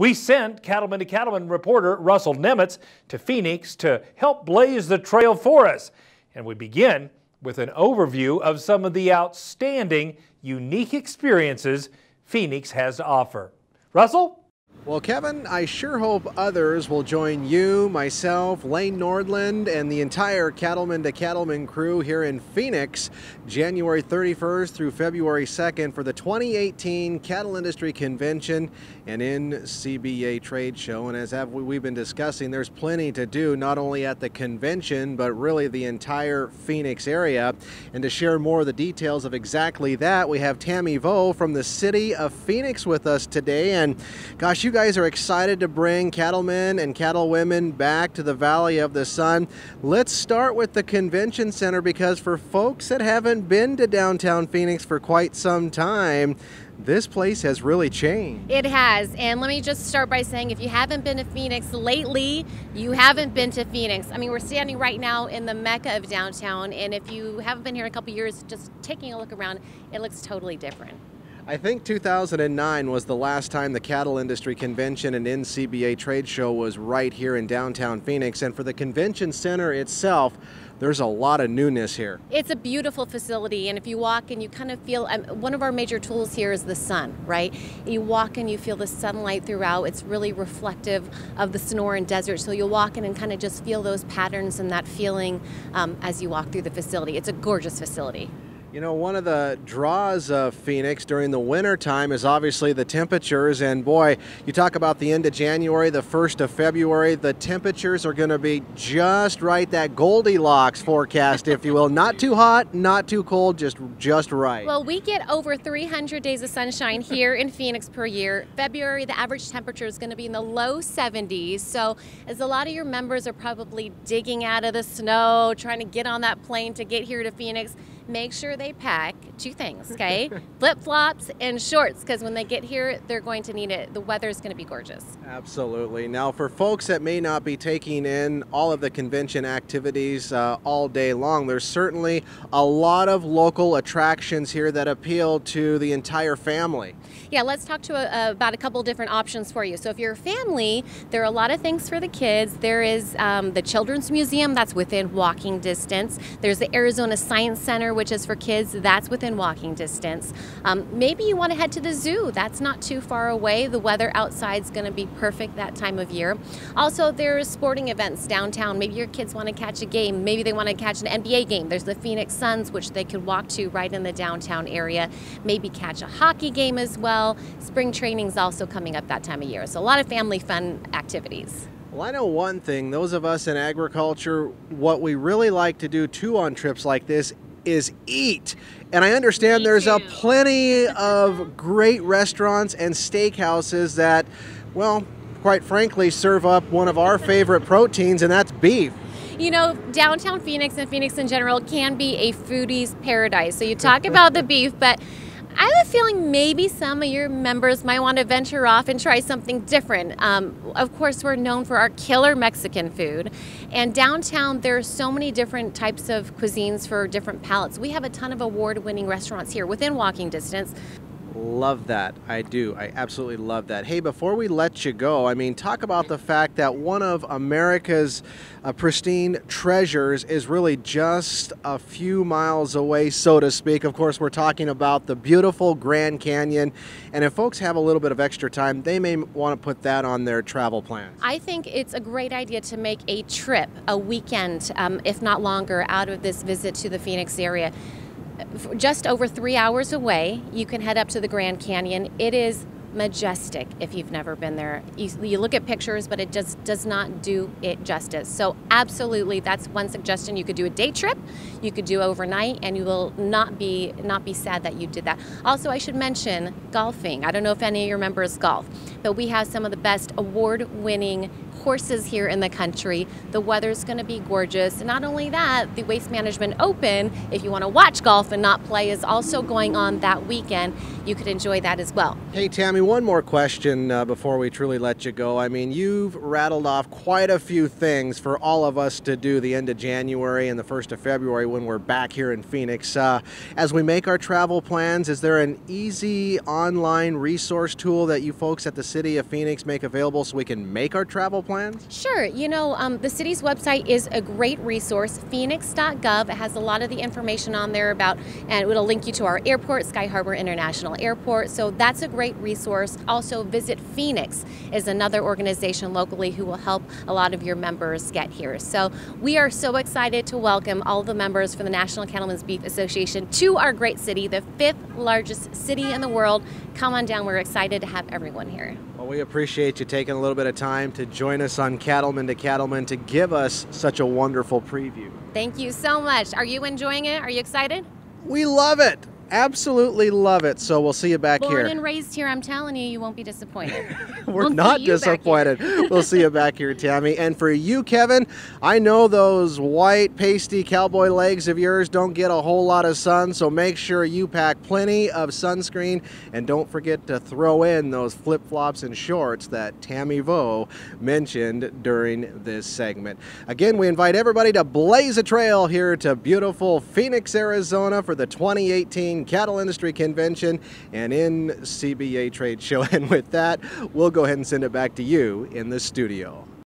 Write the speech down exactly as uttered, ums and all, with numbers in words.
We sent Cattlemen to Cattlemen reporter Russell Nemetz to Phoenix to help blaze the trail for us. And we begin with an overview of some of the outstanding, unique experiences Phoenix has to offer. Russell? Well, Kevin, I sure hope others will join you, myself, Lane Nordland, and the entire Cattlemen to Cattlemen crew here in Phoenix, January thirty-first through February second for the twenty eighteen Cattle Industry Convention and N C B A Trade Show. And as we've been discussing, there's plenty to do, not only at the convention, but really the entire Phoenix area. And to share more of the details of exactly that, we have Tammy Vo from the city of Phoenix with us today. And gosh, you You guys are excited to bring cattlemen and cattlewomen back to the Valley of the Sun. Let's start with the convention center, because for folks that haven't been to downtown Phoenix for quite some time, this place has really changed. It has, and let me just start by saying, if you haven't been to Phoenix lately, you haven't been to Phoenix. I mean, we're standing right now in the Mecca of downtown, and if you haven't been here in a couple years, just taking a look around, it looks totally different. I think two thousand nine was the last time the Cattle Industry Convention and N C B A Trade Show was right here in downtown Phoenix. And for the convention center itself, there's a lot of newness here. It's a beautiful facility, and if you walk and you kind of feel, um, one of our major tools here is the sun, right? You walk and you feel the sunlight throughout. It's really reflective of the Sonoran Desert, so you'll walk in and kind of just feel those patterns and that feeling um, as you walk through the facility. It's a gorgeous facility. You know, one of the draws of Phoenix during the winter time is obviously the temperatures, and boy, you talk about the end of January, the first of February, the temperatures are going to be just right, that Goldilocks forecast, if you will. Not too hot, not too cold, just just right. Well, we get over three hundred days of sunshine here in Phoenix per year. February, the average temperature is going to be in the low seventies, so as a lot of your members are probably digging out of the snow, trying to get on that plane to get here to Phoenix, make sure they pack two things, okay? Flip-flops and shorts, because when they get here, they're going to need it. The weather is going to be gorgeous. Absolutely. Now, for folks that may not be taking in all of the convention activities uh, all day long, there's certainly a lot of local attractions here that appeal to the entire family. Yeah, let's talk to a, a, about a couple different options for you. So if you're a family, there are a lot of things for the kids. There is um, the Children's Museum, that's within walking distance. There's the Arizona Science Center, which is for kids, that's within walking distance. Um, maybe you want to head to the zoo, that's not too far away. The weather outside is going to be perfect that time of year. Also, there's sporting events downtown. Maybe your kids want to catch a game, maybe they want to catch an N B A game. There's the Phoenix Suns, which they could walk to right in the downtown area. Maybe catch a hockey game as well. Spring training's also coming up that time of year. So a lot of family fun activities. Well, I know one thing, those of us in agriculture, what we really like to do too on trips like this is eat. And I understand Me there's too. a plenty of great restaurants and steakhouses that, well, quite frankly, serve up one of our favorite proteins, and that's beef. You know, downtown Phoenix and Phoenix in general can be a foodie's paradise. So you talk about the beef, but I have a feeling maybe some of your members might want to venture off and try something different. Um, of course, we're known for our killer Mexican food. And downtown, there are so many different types of cuisines for different palates. We have a ton of award-winning restaurants here within walking distance. Love that. I do. I absolutely love that. Hey, before we let you go, I mean, talk about the fact that one of America's uh, pristine treasures is really just a few miles away, so to speak. Of course, we're talking about the beautiful Grand Canyon. And if folks have a little bit of extra time, they may want to put that on their travel plans. I think it's a great idea to make a trip, a weekend, um, if not longer, out of this visit to the Phoenix area. Just over three hours away, you can head up to the Grand Canyon. It is majestic if you've never been there. You, you look at pictures, but it just does not do it justice. So absolutely, that's one suggestion. You could do a day trip, you could do overnight, and you will not be not be sad that you did that. Also, I should mention golfing. I don't know if any of your members golf, but we have some of the best award-winning horses here in the country. The weather's going to be gorgeous. And not only that, the Waste Management Open, if you want to watch golf and not play, is also going on that weekend. You could enjoy that as well. Hey, Tammy, one more question uh, before we truly let you go. I mean, you've rattled off quite a few things for all of us to do the end of January and the first of February when we're back here in Phoenix. Uh, as we make our travel plans, is there an easy online resource tool that you folks at the City of Phoenix make available so we can make our travel plans? Sure. You know, um, the city's website is a great resource, phoenix dot gov. It has a lot of the information on there about, and it'll link you to our airport, Sky Harbor International Airport. So that's a great resource. Also, Visit Phoenix is another organization locally who will help a lot of your members get here. So we are so excited to welcome all the members for the National Cattlemen's Beef Association to our great city, the fifth largest city in the world. Come on down. We're excited to have everyone here. Well, we appreciate you taking a little bit of time to join us on Cattlemen to Cattlemen to give us such a wonderful preview. Thank you so much. Are you enjoying it? Are you excited? We love it. Absolutely love it. So we'll see you back Born here. Born and raised here, I'm telling you, you won't be disappointed. We're we'll not disappointed. We'll see you back here, Tammy. And for you, Kevin, I know those white, pasty cowboy legs of yours don't get a whole lot of sun, so make sure you pack plenty of sunscreen and don't forget to throw in those flip-flops and shorts that Tammy Vo mentioned during this segment. Again, we invite everybody to blaze a trail here to beautiful Phoenix, Arizona for the twenty eighteen Cattle Industry Convention and N C B A Trade Show. And with that, we'll go ahead and send it back to you in the studio.